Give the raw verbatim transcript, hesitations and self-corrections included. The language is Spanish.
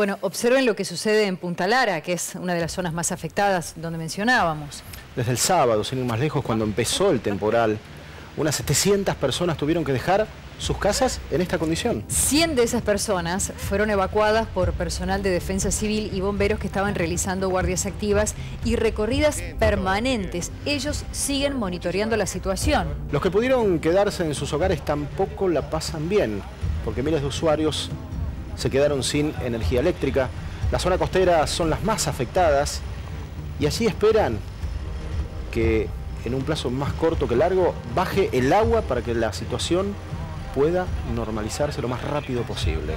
Bueno, observen lo que sucede en Punta Lara, que es una de las zonas más afectadas donde mencionábamos. Desde el sábado, sin ir más lejos, cuando empezó el temporal, unas setecientas personas tuvieron que dejar sus casas en esta condición. cien de esas personas fueron evacuadas por personal de defensa civil y bomberos que estaban realizando guardias activas y recorridas permanentes. Ellos siguen monitoreando la situación. Los que pudieron quedarse en sus hogares tampoco la pasan bien, porque miles de usuarios se quedaron sin energía eléctrica. La zona costera son las más afectadas y allí esperan que en un plazo más corto que largo baje el agua para que la situación pueda normalizarse lo más rápido posible.